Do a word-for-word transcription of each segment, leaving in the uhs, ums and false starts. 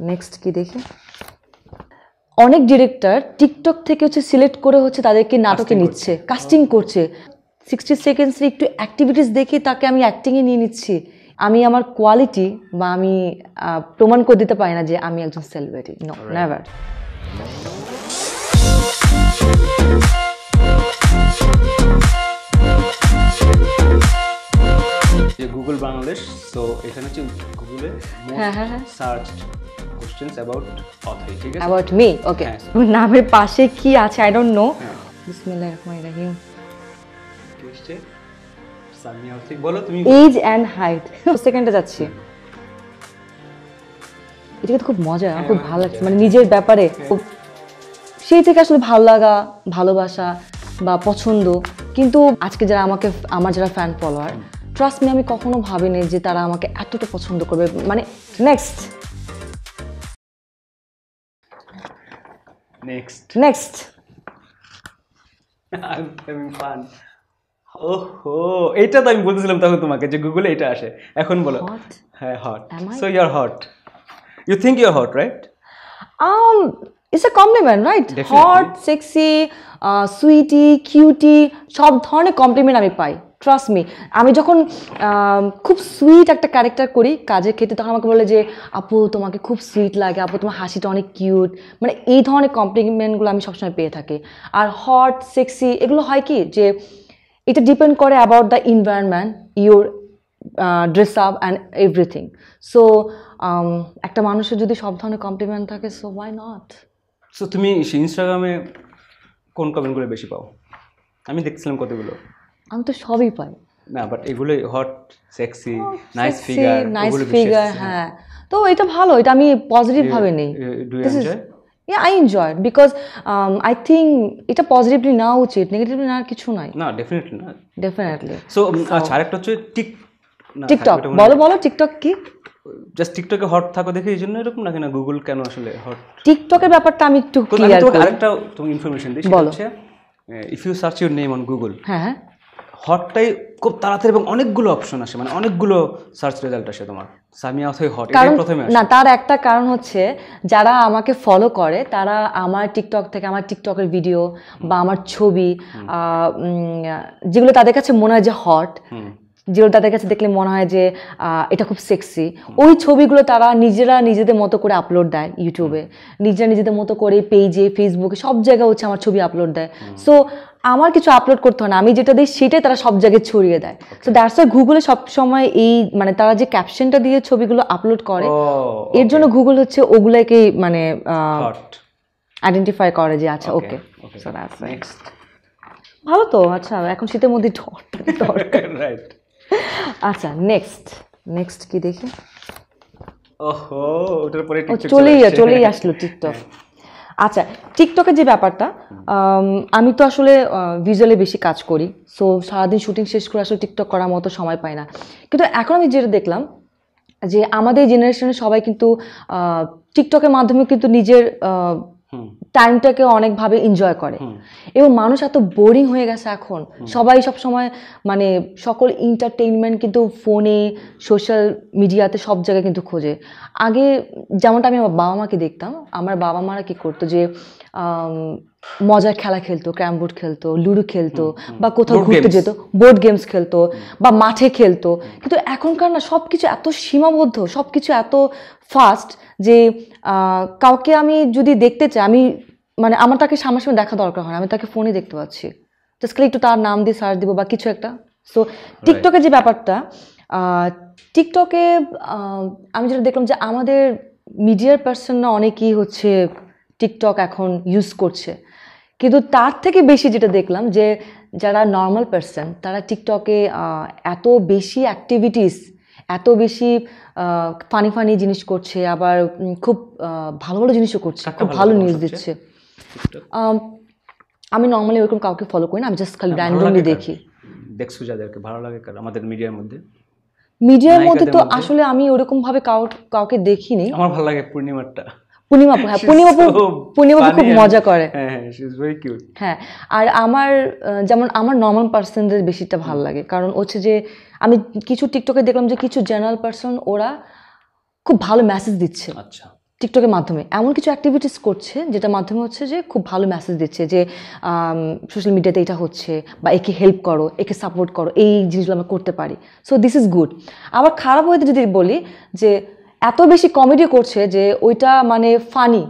Next की देखिए अनेक डिरेक्टर टिकटक থেকে হচ্ছে সিলেক্ট করে হচ্ছে তাদেরকে নাটকে নিচ্ছে কাস্টিং করছে सिक्सटी সেকেন্ডস এর একটু অ্যাক্টিভিটিস দেখে তাকে আমি অ্যাক্টিং এ নিয়ে নিচ্ছি আমি আমার কোয়ালিটি বা আমি প্রমাণ করে দিতে পারি না যে আমি একজন সেলিব্রিটি নো নেভার ये Google Bangladesh so এখানে হচ্ছে Google searched questions about author ठीक है about me okay নামে পাশে কি আছে I don't know বিসমিল্লাহির রহমানির রহিম क्वेश्चन সামিয়া ঠিক বলো তুমি এজ এন্ড হাইট সেকেন্ডে যাচ্ছি এটা তো খুব মজা আর খুব ভালো লাগছে মানে নিজের ব্যাপারে সেই থেকে আসলে ভালো লাগা ভালোবাসা বা পছন্দ কিন্তু আজকে যারা আমাকে আমার যারা ফ্যান ফলোয়ার ट्रस्ट में कखनो भाविनी जे तारा आमाके एतटा पसंद करबे माने next next next I am having fun ओहो एटा तो आमी बोलतेছিলাম তখন তোমাকে যে গুগলে এটা আসে এখন বলো হ্যাঁ hot so you are hot you think you are hot right um it's a compliment right Definitely. hot sexy uh, sweetie cutie সব ধরনের কমপ্লিমেন্ট আমি পাই ट्रस्ट मी आमी जखन खूब स्वीट एक कैरेक्टर करी काजे क्षेत्रे तखन आमाके बोले जे आपू तोमाके खूब स्वीट लागे आपू तोमार हासिटा अनेक किूट माने एई धरनेर कमप्लिमेंटगुलो आमी सब समय पेये थाकि आर हट सेक्सि एगुलो हय कि जे इट डिपेंड करे about the environment your dress up and everything so एक मानुषेर जोदि सब धरनेर कमप्लिमेंट थाके सो व्हाई नट सो तुमि इन्स्टाग्रामे कोन कमेंटगुलो बेशि पाओ आमी देखछिलाम कतगुलो আমি তো সবই পাই না বাট এগুলো hot sexy nice figure nice figure হ্যাঁ তো এটা ভালো এটা আমি পজিটিভ ভাবে নেই this is yeah I enjoy it because I think এটা পজিটিভলি না উচিত নেগেটিভলি না কিছু নাই না ডেফিনেটলি না ডেফিনেটলি সো আচ্ছা আরেকটা হচ্ছে টিক টিকটক বলো বলো টিকটক কি জাস্ট টিকটকে হট থাকো দেখে এইজন্য এরকম নাকি না গুগল কেন আসলে হট টিকটকের ব্যাপারটা আমি একটু ক্লিয়ার করি আরেকটা তুমি ইনফরমেশন দিই সেটা হচ্ছে if you search your name on Google হ্যাঁ হটটাই খুব তাড়াতাড়ি এবং অনেকগুলো অপশন আসে মানে অনেকগুলো সার্চ রেজাল্ট আসে তোমার সামিয়া অথই হট এটা প্রথমে আসে না তার একটা কারণ হচ্ছে যারা আমাকে ফলো করে তারা আমার টিকটক থেকে আমার টিকটকের ভিডিও বা আমার ছবি যেগুলো তাদের কাছে মনে হয় যে হট যেগুলো তাদের কাছে দেখলে মনে হয় যে এটা খুব সেক্সি ওই ছবিগুলো তারা নিজেরা নিজেদের মতো করে আপলোড দেয় ইউটিউবে নিজেরা নিজেদের মতো করে পেজে ফেসবুকে সব জায়গায় হচ্ছে আমার ছবি আপলোড দেয় সো আমার কিছু আপলোড করতে হয় না আমি যেটা দিই সেটাই তারা সব জায়গায় ছড়িয়ে দেয় সো দ্যাটস ওয়াই গুগলে সবসময় এই মানে তারা যে ক্যাপশনটা দিয়ে ছবিগুলো আপলোড করে এর জন্য গুগল হচ্ছে ওগুলোকে মানে আইডেন্টিফাই করে যে আচ্ছা ওকে সো দ্যাটস নেক্সট ভালো তো আচ্ছা এখন শীতের মধ্যে ডট দরকার রাইট আচ্ছা নেক্সট নেক্সট কি দেখি ওহো ওটার পরে টিকটক চলেই চলেই আসলো টিকটক আচ্ছা টিকটকের যে ব্যাপারটা আমি তো আসলে ভিজুয়ালি বেশি কাজ করি সো সারাদিন শুটিং শেষ করে আসলে টিকটক করার মতো সময় পাই না কিন্তু এখন আমি যেটা দেখলাম যে আমাদের জেনারেশনের সবাই কিন্তু টিকটকের মাধ্যমে কিন্তু নিজের টাইমটাকে অনেকভাবে এনজয় করে এবং মানুষ এত বোরিং হয়ে গেছে এখন সবাই সব সময় মানে সকল এন্টারটেইনমেন্ট কিন্তু ফোনে সোশ্যাল মিডিয়াতে সব জায়গায় কিন্তু খোঁজে আগে যেমনটা আমি আমার বাবা মাকে দেখতাম আমার বাবা মারা কি করতো যে মজার খেলা খেলতো ক্যারাম বোর্ড খেলতো লুডো খেলতো বা কোথাও ঘুরতে যেত বোর্ড গেমস খেলতো বা মাঠে খেলতো কিন্তু এখনকার না সব কিছু এত সীমাবদ্ধ সব কিছু এত ফাস্ট যে কাউকে আমি যদি দেখতে চাই আমি মানে আমার তাকে সামনাসামনি দেখা দরকার হয় আমি তাকে ফোনে দেখতে পাচ্ছি জাস্ট একটু তার নাম দিয়ে সার্চ দিব বা কিছু একটা সো টিকটকের যে ব্যাপারটা টিকটকে আমি যেটা দেখলাম যে আমাদের মিডিয়ার পার্সনরা অনেকেই হচ্ছে টিকটক এখন ইউজ করছে কিন্তু তার থেকে বেশি যেটা দেখলাম যে যারা নর্মাল পার্সন তারা টিকটকে এত বেশি অ্যাক্টিভিটিস এত বেশি ফানি ফানি জিনিস করছে আবার খুব ভালো ভালো জিনিসও করছে খুব ভালো নিউজ দিচ্ছে আমি নর্মালি ওরকম কাউকে ফলো করি না আমি জাস্ট খালি র্যান্ডমলি দেখি দেখছো যাদেরকে ভালো লাগে কারণ আমাদের মিডিয়ার মধ্যে মিডিয়ার মধ্যে তো আসলে আমি ওরকম ভাবে কাউকে দেখিনি আমার ভালো লাগে পূর্ণিমাটা পূর্ণিমা হ্যাঁ পূর্ণিমা পূর্ণিমা খুব মজা করে হ্যাঁ শি ইজ ভেরি কিউট হ্যাঁ আর আমার যেমন আমার নর্মাল পার্সনদের বেশিটা ভালো লাগে কারণ হচ্ছে যে আমি কিছু টিকটকে দেখলাম যে কিছু জেনারেল পার্সন ওরা খুব ভালো মেসেজ দিচ্ছে আচ্ছা টিকটকের মাধ্যমে এমন কিছু অ্যাক্টিভিটিস করছে যেটা মাধ্যমে হচ্ছে যে খুব ভালো মেসেজ দিচ্ছে যে সোশ্যাল মিডিয়াতে এটা হচ্ছে বা একে হেল্প করো, একে সাপোর্ট করো, এই জিনিসগুলো আমরা করতে পারি। So this is good. আবার খারাপ হয়ে যদি বলি যে এত বেশি কমেডি করছে যে ওইটা মানে ফানি,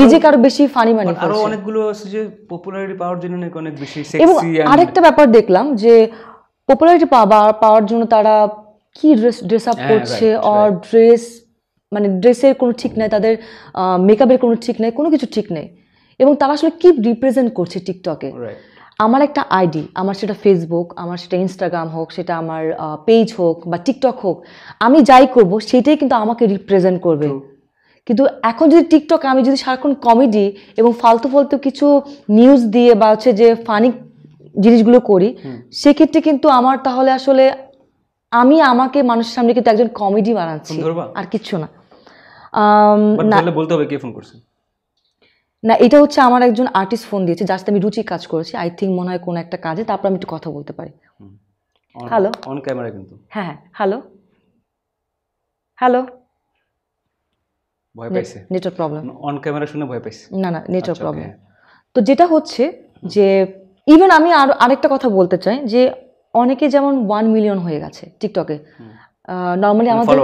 নিজেকে আরো বেশি ফানি মানে আরো অনেকগুলো যে পপুলারিটি পাওয়ার জন্য অনেক বেশি সেক্সি। আরেকটা ব্যাপার দেখলাম যে পপুলারিটি পাওয়ার পাওয়ার জন্য তারা কি ড্রেস আপ করছে, আর ড্রেস মানে ড্রেসের কোনো ঠিক নাই, তাদের মেকআপের কোনো ঠিক নাই, কোনো কিছু ঠিক নেই। এবং তারা আসলে কি রিপ্রেজেন্ট করছে টিকটকে। আমার একটা আইডি, আমার সেটা ফেসবুক, আমার সেটা ইনস্টাগ্রাম হোক, সেটা আমার পেজ হোক বা টিকটক হোক, আমি যাই করব সেটাই কিন্তু আমাকে রিপ্রেজেন্ট করবে। কিন্তু এখন যদি টিকটক আমি যদি সারাক্ষণ কমেডি এবং ফালতু ফালতু কিছু নিউজ দিয়ে বা হচ্ছে যে ফানি জিনিসগুলো করি, সেক্ষেত্রে কিন্তু আমার তাহলে আসলে আমি আমাকে মানুষের সামনে কিন্তু একজন কমেডি বানাচ্ছি, আর কিছু না। না, এটা হচ্ছে আমার একজন আর্টিস্ট ফোন দিয়েছে, জাস্ট আমি রুচি কাজ করেছি, আই থিঙ্ক মনে হয় কোনো একটা কাজে, তারপর আমি একটু কথা বলতে পারি। হ্যালো অন ক্যামেরা কিন্তু। হ্যাঁ হ্যাঁ, হ্যালো হ্যালো। ভয় পাইছে, নেটওয়ার্ক প্রবলেম। অন ক্যামেরা শুনে ভয় পাইছে? না না, নেটওয়ার্ক প্রবলেম। তো যেটা হচ্ছে যে ইভেন আমি আর আরেকটা কথা বলতে চাই যে অনেকে যেমন ওয়ান মিলিয়ন হয়ে গেছে টিকটকে, নর্মালি আমাদের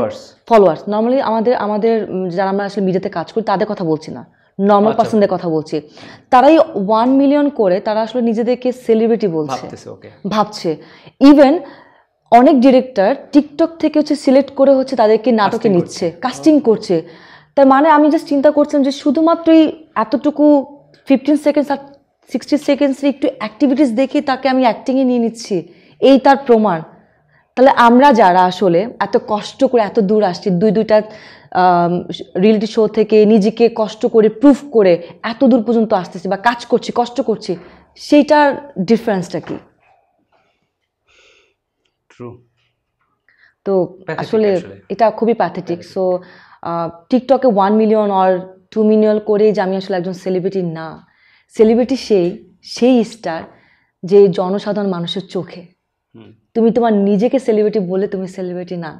ফলোয়ার্স, নর্মালি আমাদের আমাদের যারা আমরা আসলে মিডিয়াতে কাজ করি তাদের কথা বলছি না, নর্মাল পার্সনদের কথা বলছি। তারাই ওয়ান মিলিয়ন করে তারা আসলে নিজেদেরকে সেলিব্রিটি বলছে, ভাবছে। ইভেন অনেক ডিরেক্টর টিকটক থেকে হচ্ছে সিলেক্ট করে হচ্ছে তাদেরকে নাটকে নিচ্ছে, কাস্টিং করছে। তার মানে আমি জাস্ট চিন্তা করছিলাম যে শুধুমাত্রই এতটুকু ফিফটিন সেকেন্ডস আর সিক্সটি সেকেন্ডসের একটু অ্যাক্টিভিটিস দেখে তাকে আমি অ্যাক্টিংয়ে নিয়ে নিচ্ছি, এই তার প্রমাণ। তাহলে আমরা যারা আসলে এত কষ্ট করে এত দূর আসছি, দুই দুইটা রিয়েলিটি শো থেকে নিজেকে কষ্ট করে প্রুফ করে এত দূর পর্যন্ত আসতেছি বা কাজ করছি, কষ্ট করছি, সেইটার ডিফারেন্সটা কি? তো আসলে এটা খুবই প্যাথেটিক। সো টিকটকে ওয়ান মিলিয়ন আর টু মিলিয়ন করে যে আমি আসলে একজন সেলিব্রিটি না, সেলিব্রিটি সেই সেই স্টার যে জনসাধারণ মানুষের চোখে। তুমি তোমার নিজেকে সেলিব্রিটি বলে তুমি সেলিব্রিটি না।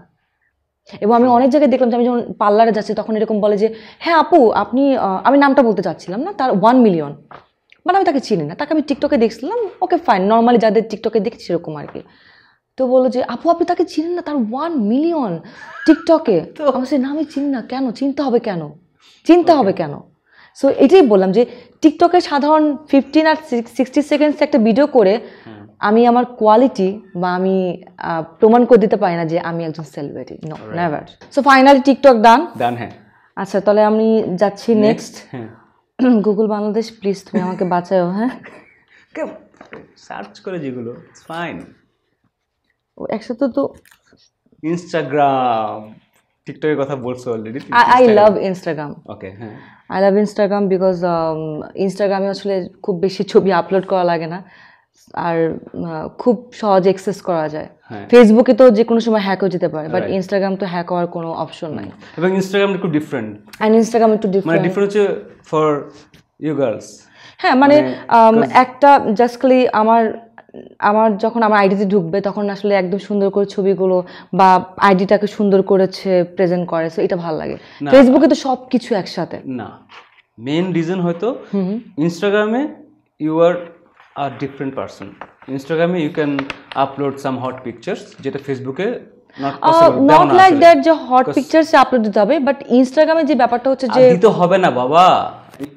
এবং আমি অনেক জায়গায় দেখলাম যে আমি যখন পার্লারে যাচ্ছি তখন এরকম বলে যে হ্যাঁ আপু আপনি, আমি নামটা বলতে চাচ্ছিলাম না, তার ওয়ান মিলিয়ন মানে আমি তাকে চিনি না, তাকে আমি টিকটকে দেখছিলাম, ওকে ফাইন, নর্মালি যাদের টিকটকে দেখছি সেরকম আর কি। তো বললো যে আপু আপনি তাকে চিনেন না, তার ওয়ান মিলিয়ন টিকটকে। আমার সে না আমি চিনি না, কেন চিনতে হবে, কেন চিনতে হবে কেন? সো এটাই বললাম যে টিকটকে সাধারণ ফিফটিন আর সিক্সটি সেকেন্ডস একটা ভিডিও করে আমি আমার কোয়ালিটি বা আমি প্রমাণ করে দিতে পারি না যে আমি একজন celebrity, no never. So finally TikTok done done. হ্যাঁ আচ্ছা, তাহলে আমি যাচ্ছি নেক্সট। গুগল বাংলাদেশ, প্লিজ তুমি আমাকে বাঁচাও। হ্যাঁ সার্চ করে যেগুলো ফাইন ও একসাথে। তো ইনস্টাগ্রাম, টিকটকের কথা বলছো already. I love Instagram. Okay হ্যাঁ, আই লাভ ইনস্টাগ্রাম বিকজ ইনস্টাগ্রামে আসলে খুব বেশি ছবি আপলোড করা লাগে না আর খুব সহজে অ্যাক্সেস করা যায়। ফেসবুকে তো যে কোনো সময় হ্যাক হয়ে যেতে পারে, বাট ইনস্টাগ্রাম তো হ্যাক হওয়ার কোনো অপশন নাই। এবং ইনস্টাগ্রাম একটু ডিফারেন্ট, এন্ড ইনস্টাগ্রাম একটু ডিফারেন্ট মানে ডিফারেন্ট ফর ইউ গার্লস। হ্যাঁ মানে একটা জাস্টলি আমার আমার যখন আমার আইডিতে ঢুকবে তখন আসলে একদম সুন্দর করে ছবিগুলো বা আইডিটাকে সুন্দর করেছে প্রেজেন্ট করে, সো এটা ভালো লাগে। ফেসবুকে তো সব কিছু একসাথে না, মেইন রিজন হয়তো ইনস্টাগ্রামে you are a different person. Instagram you can upload some hot pictures যেটা ফেসবুকে not possible, not like that যে hot pictures আপলোড দিতে হবে, but Instagram এ যে ব্যাপারটা হচ্ছে যে দিতে হবে না বাবা।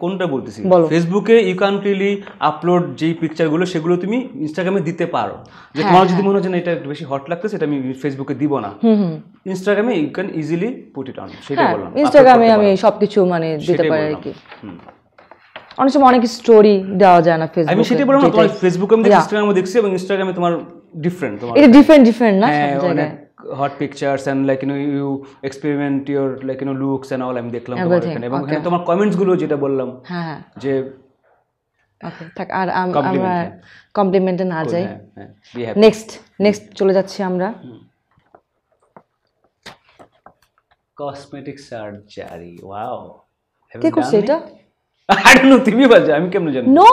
কোনটা বলতেছি, ফেসবুকে ইউ ক্যান রিলি আপলোড যে পিকচারগুলো সেগুলো তুমি ইনস্টাগ্রামে দিতে পারো। যে তোমার যদি মনে হয় না এটা একটু বেশি হট লাগতেছে এটা আমি ফেসবুকে দিব না, ইনস্টাগ্রামে you can easily put it on, সেটা বললাম। ইনস্টাগ্রামে আমি সবকিছু মানে দিতে পারি আর কি। অনেক সময় অনেক স্টোরি দেওয়া যায় না ফেসবুকে, আমি সেটাই বললাম। তোমার ফেসবুকে আমি ইনস্টাগ্রামে দেখছি এবং ইনস্টাগ্রামে তোমার ডিফারেন্ট, তোমার এটা ডিফারেন্ট ডিফারেন্ট না সব জায়গায় hot pictures and like you know you experiment your like you know looks and all. আমি দেখলাম তোমার এখানে এবং এখানে তোমার কমেন্টস গুলো যেটা বললাম। হ্যাঁ যে ওকে থাক, আর আমরা কমপ্লিমেন্টে না যাই, নেক্সট নেক্সট চলে যাচ্ছি আমরা। কসমেটিক সার্জারি, ওয়াও কে করছে এটা? I don't know, তুমি বাজে, আমি কেমনে জানি? No,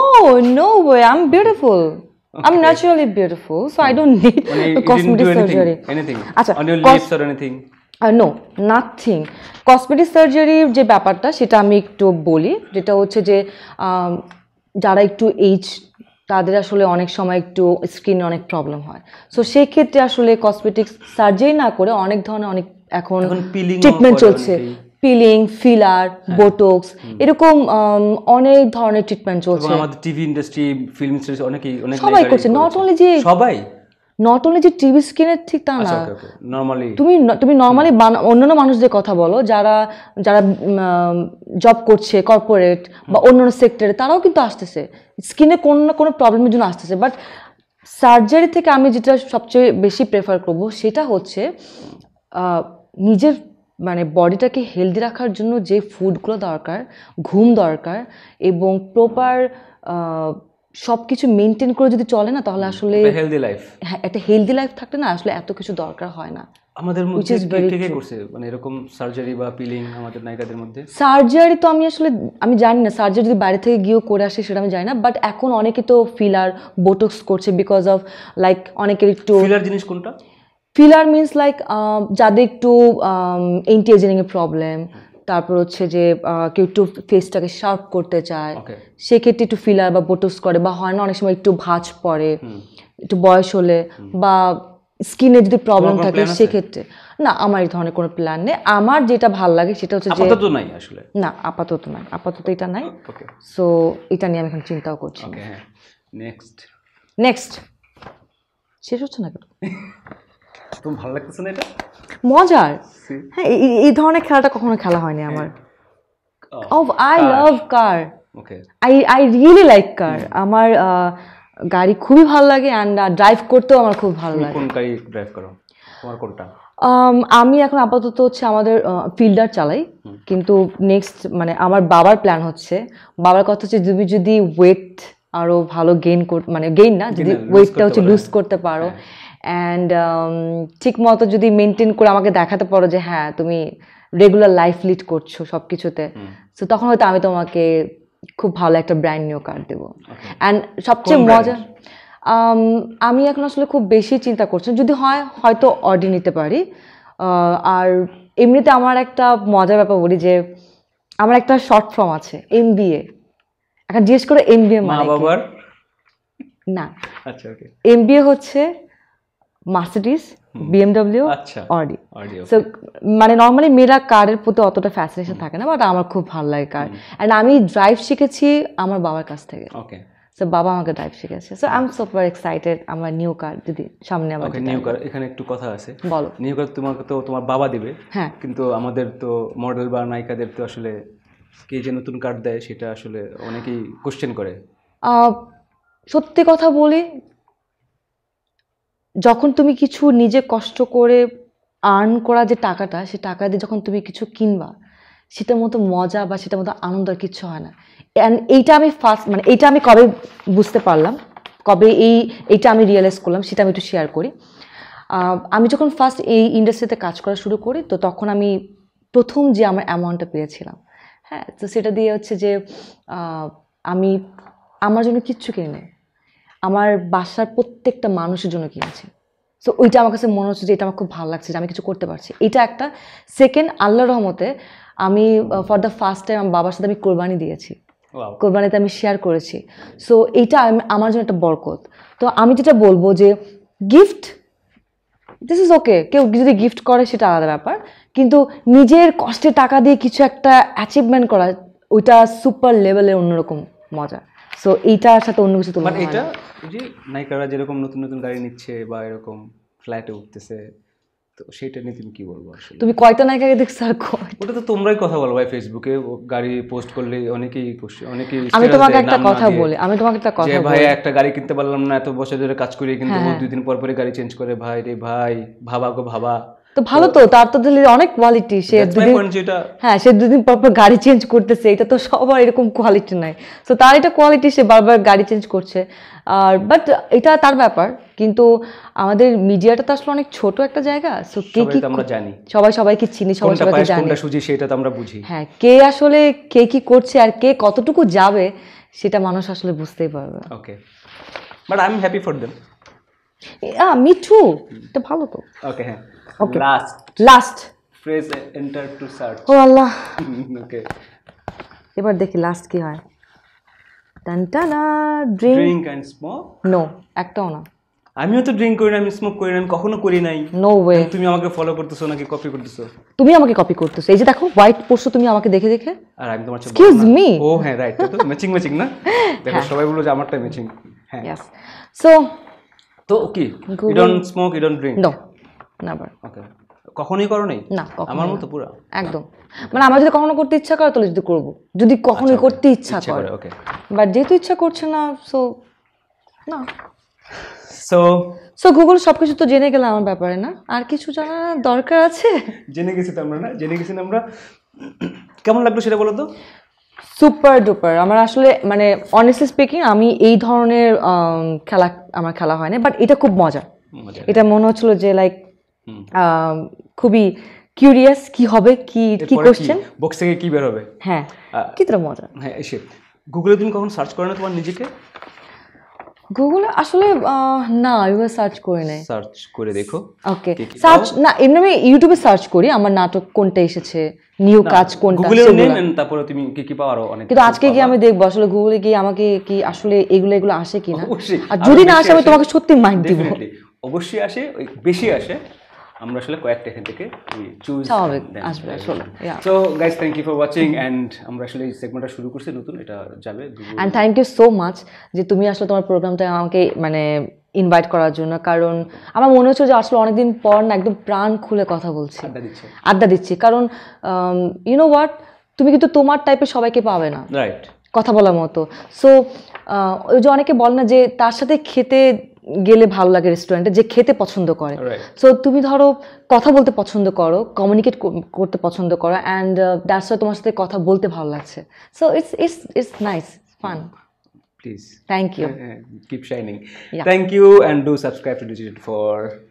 no way, I'm beautiful. Okay. I'm naturally beautiful, so I don't need a cosmetic surgery. Anything? Anything? Achha, on your lips or anything? No nothing cosmetic surgery जो ব্যাপারটা সেটা আমি একটু বলি যেটা হচ্ছে যে যারা একটু এজ তাদের আসলে অনেক সময় একটু স্কিনে অনেক প্রবলেম হয় সো সেই ক্ষেত্রে আসলে কসমেটিক সার্জারি না করে অনেক ধরনের অনেক এখন ট্রিটমেন্ট চলছে পিলিং ফিলার বোটক্স এরকম অনেক ধরনের ট্রিটমেন্ট চলছে আমাদের টিভি ইন্ডাস্ট্রি ফিল্ম ইন্ডাস্ট্রি অনেকেই অনেক সবাই করছে নট অনলি যে সবাই নট অনলি যে টিভি স্ক্রিনের ঠিক তা না নরমালি তুমি তুমি নরমালি অন্যান্য মানুষদের কথা বলো যারা যারা জব করছে কর্পোরেট বা অন্যান্য সেক্টরে তারাও কিন্তু আসতেছে স্কিনে কোন না কোন প্রবলেমের জন্য আসতেছে বাট সার্জারি থেকে আমি যেটা সবচেয়ে বেশি প্রেফার করব সেটা হচ্ছে নিজের মানে বডিটাকে হেলদি রাখার জন্য যে ফুডগুলো দরকার ঘুম দরকার এবং প্রপার সবকিছু মেইনটেইন করে যদি চলে না তাহলে আসলে হেলদি লাইফ একটা হেলদি লাইফ থাকতে না আসলে এত কিছু দরকার হয় না আমাদের মধ্যে কে করছে মানে এরকম সার্জারি বা পিলিং আমাদের নায়িকাদের মধ্যে সার্জারি তো আমি আসলে আমি জানি না সার্জারি যদি বাইরে থেকে গিয়েও করে আসে সেটা আমি জানি না বাট এখন অনেকে তো ফিলার বোটক্স করছে বিকজ অফ লাইক অনেকের একটু ফিলার জিনিস কোনটা ফিলার মিন্স লাইক যাদের একটু এন্টি এজিং এর প্রবলেম তারপর হচ্ছে যে কেউ একটু ফেসটাকে শার্প করতে চায় সেক্ষেত্রে একটু ফিলার বা বোটক্স করে বা হয় না অনেক সময় একটু ভাঁজ পড়ে একটু বয়স হলে বা স্কিনে যদি প্রবলেম থাকে সেক্ষেত্রে না আমার এই ধরনের কোনো প্ল্যান নেই আমার যেটা ভালো লাগে সেটা হচ্ছে যে আপাতত নাই আসলে না আপাতত নাই আপাতত এটা নাই সো এটা নিয়ে আমি এখন চিন্তাও করছি ওকে নেক্সট নেক্সট শেষ হচ্ছে না কেন তুমি ভালো লাগতেছে না এটা মজার হ্যাঁ এই ধরনের খেলাটা কখনো খেলা হয়নি আমার of I love car okay I I really like car আমার গাড়ি খুবই ভালো লাগে এন্ড ড্রাইভ করতেও আমার খুব ভালো লাগে কোন গাড়ি ড্রাইভ করো তোমার কোনটা আমি এখন আপাতত হচ্ছে আমাদের ফিল্ডার চালাই কিন্তু নেক্সট মানে আমার বাবার প্ল্যান হচ্ছে বাবার কথা হচ্ছে তুমি যদি ওয়েট আরো ভালো গেইন করতে মানে গেইন না যদি ওয়েটটা হচ্ছে লুজ করতে পারো and ঠিক মতো যদি মেনটেন করে আমাকে দেখাতে পারো যে হ্যাঁ তুমি রেগুলার লাইফ লিড করছো সব কিছুতে সো তখন হয়তো আমি তোমাকে খুব ভালো একটা ব্র্যান্ড নিউ কার্ড দেবো অ্যান্ড সবচেয়ে মজা আমি এখন আসলে খুব বেশি চিন্তা করছি যদি হয় হয়তো অর্ডার নিতে পারি আর এমনিতে আমার একটা মজার ব্যাপার বলি যে আমার একটা শর্ট ফর্ম আছে এম বি এ এখন জিজ্ঞেস করো এম বি এ মানে না আচ্ছা ওকে এম বি এ হচ্ছে মার্সিডিজ বিএমডব্লিউ আচ্ছা অডি সো মানে নর্মালি মেয়েরা কারের প্রতি অতটা ফ্যাসিনেশন থাকে না বাট আমার খুব ভালো লাগে কার অ্যান্ড আমি ড্রাইভ শিখেছি আমার বাবার কাছ থেকে ওকে সো বাবা আমাকে ড্রাইভ শিখেছে so I am super excited আমার নিউ কার যদি সামনে আমার নিউ কার এখানে একটু কথা আছে বলো নিউ কার তোমাকে তো তোমার বাবা দেবে হ্যাঁ কিন্তু আমাদের তো মডেল বা নায়িকাদের তো আসলে কে যে নতুন কার দেয় সেটা আসলে অনেকেই কোশ্চেন করে সত্যি কথা বলি যখন তুমি কিছু নিজে কষ্ট করে আর্ন করা যে টাকাটা সে টাকা দিয়ে যখন তুমি কিছু কিনবা সেটার মতো মজা বা সেটার মতো আনন্দ আর কিছু হয় না অ্যান্ড এইটা আমি ফার্স্ট মানে এইটা আমি কবে বুঝতে পারলাম কবে এই এইটা আমি রিয়েলাইজ করলাম সেটা আমি একটু শেয়ার করি আমি যখন ফার্স্ট এই ইন্ডাস্ট্রিতে কাজ করা শুরু করি তো তখন আমি প্রথম যে আমার অ্যামাউন্টটা পেয়েছিলাম হ্যাঁ তো সেটা দিয়ে হচ্ছে যে আমি আমার জন্য কিচ্ছু কিনে নেই আমার বাসার প্রত্যেকটা মানুষের জন্য কিনেছি সো ওইটা আমার কাছে মনে হচ্ছে যে এটা আমার খুব ভালো লাগছে যে আমি কিছু করতে পারছি এটা একটা সেকেন্ড আল্লাহর রহমতে আমি ফর দ্য ফার্স্ট টাইম আমার বাবার সাথে আমি কোরবানি দিয়েছি কোরবানিতে আমি শেয়ার করেছি সো এইটা আমার জন্য একটা বরকত তো আমি যেটা বলবো যে গিফট দিস ইজ ওকে কেউ যদি গিফট করে সেটা আলাদা ব্যাপার কিন্তু নিজের কষ্টে টাকা দিয়ে কিছু একটা অ্যাচিভমেন্ট করা ওইটা সুপার লেভেলের অন্যরকম মজা সো এইটার সাথে অন্য কিছু তোমার এটা যে নায়িকারা যেরকম নতুন নতুন গাড়ি নিচ্ছে বা এরকম ফ্ল্যাটে উঠতেছে তো সেটা নিয়ে তুমি কি বলবো আসলে তুমি কয়টা নায়িকাকে দেখছো আর কয় ওটা তো তোমরাই কথা বলো ভাই ফেসবুকে গাড়ি পোস্ট করলে অনেকেই অনেকেই আমি তোমাকে একটা কথা বলি আমি তোমাকে একটা কথা বলি ভাই একটা গাড়ি কিনতে পারলাম না এত বছর ধরে কাজ করি কিন্তু দুই দিন পর পরে গাড়ি চেঞ্জ করে ভাই রে ভাই ভাবা গো ভাবা তো ভালো তো তার তো অনেক কোয়ালিটি সে হ্যাঁ সে দুদিন পর পর গাড়ি চেঞ্জ করতেছে এটা তো সবার এরকম কোয়ালিটি নাই তো তার এটা কোয়ালিটি সে বারবার গাড়ি চেঞ্জ করছে আর বাট এটা তার ব্যাপার কিন্তু আমাদের মিডিয়াটা তো আসলে অনেক ছোট একটা জায়গা সো কে কি আমরা জানি সবাই সবাইকে চিনি সবাই সবাইকে জানি কোনটা সুজি সেটা তো আমরা বুঝি হ্যাঁ কে আসলে কে কি করছে আর কে কতটুকু যাবে সেটা মানুষ আসলে বুঝতেই পারবে okay but I am happy for them uh me too তো ভালো তো ওকে হ্যাঁ Okay. Last. Last. press enter to search. Oh Allah. Okay. এবার দেখি last কি হয়। টানটানা drink. Drink and smoke. No, একটাও না। আমিও তো drink করি না, আমি smoke করি না, আমি কখনো করি নাই। No way. তুমি আমাকে follow করতেছো নাকি copy করতেছো? তুমি আমাকে copy করতেছো। এই যে দেখো white পরছো তুমি আমাকে দেখে দেখে। আর আমি তোমার সাথে। Excuse me. Oh হ্যাঁ right, তো ম্যাচিং ম্যাচিং না? দেখো সবাই বললো যে আমারটা ম্যাচিং। হ্যাঁ। Yes. So তো কি? You don't smoke, you don't drink. No. Never. Okay. কখনোই করো নাই না আমার মতো পুরো একদম মানে আমার যদি কখনো করতে ইচ্ছা করে তাহলে যদি করব যদি কখনোই করতে ইচ্ছা করে ওকে বাট যেহেতু ইচ্ছা করছে না সো না সো সো গুগল সবকিছু তো জেনে গেলাম আমার ব্যাপারে না আর কিছু জানা দরকার আছে জেনে গেছি তো আমরা না জেনে গেছি আমরা কেমন লাগলো সেটা বলো তো সুপার ডুপার আমার আসলে মানে অনেস্টলি স্পিকিং আমি এই ধরনের খেলা আমার খেলা হয় না বাট এটা খুব মজা এটা মনে হচ্ছিল যে লাইক খুবই কিউরিয়াস কি হবে কি কি কোশ্চেন বক্স থেকে কি বের হবে হ্যাঁ কিতরা মজা হ্যাঁ এসে গুগলে তুমি কখন সার্চ করো না তোমার নিজেকে গুগলে আসলে না ইউটিউবে সার্চ করি না সার্চ করে দেখো ওকে সার্চ না এমনি ইউটিউবে সার্চ করি আমার নাটক কোনটা এসেছে নিউ কাজ কোনটা গুগলে নেন তারপরে তুমি কি কি পাওয়ারও অনেক কিন্তু আজকে কি আমি দেখব আসলে গুগলে কি আমাকে কি আসলে এগুলা এগুলা আসে কিনা আর যদি না আসে আমি তোমাকে সত্যি মাইন্ড দিব অবশ্যই আসে বেশি আসে আমরা আসলে কয়েকটা এখান থেকে চুজ আসবে আসলে so guys thank you for watching and আমরা আসলে এই সেগমেন্টটা শুরু করছি নতুন এটা যাবে and thank you so much যে তুমি আসলে তোমার প্রোগ্রামটা আমাকে মানে ইনভাইট করার জন্য কারণ আমার মনে হচ্ছে যে আসলে অনেকদিন পর না একদম প্রাণ খুলে কথা বলছি আড্ডা দিচ্ছি আড্ডা দিচ্ছি কারণ ইউ নো হোয়াট তুমি কিন্তু তোমার টাইপের সবাইকে পাবে না রাইট কথা বলার মতো সো ওই যে অনেকে বল না যে তার সাথে খেতে গেলে ভালো লাগে রেস্টুরেন্টে যে খেতে পছন্দ করে সো তুমি ধরো কথা বলতে পছন্দ করো কমিউনিকেট করতে পছন্দ করো অ্যান্ড দ্যাটস ওয়াই তোমার সাথে কথা বলতে ভালো লাগছে So it's nice, it's fun. Please. Thank you. Keep shining. Yeah. Thank you, and do subscribe to Digital for.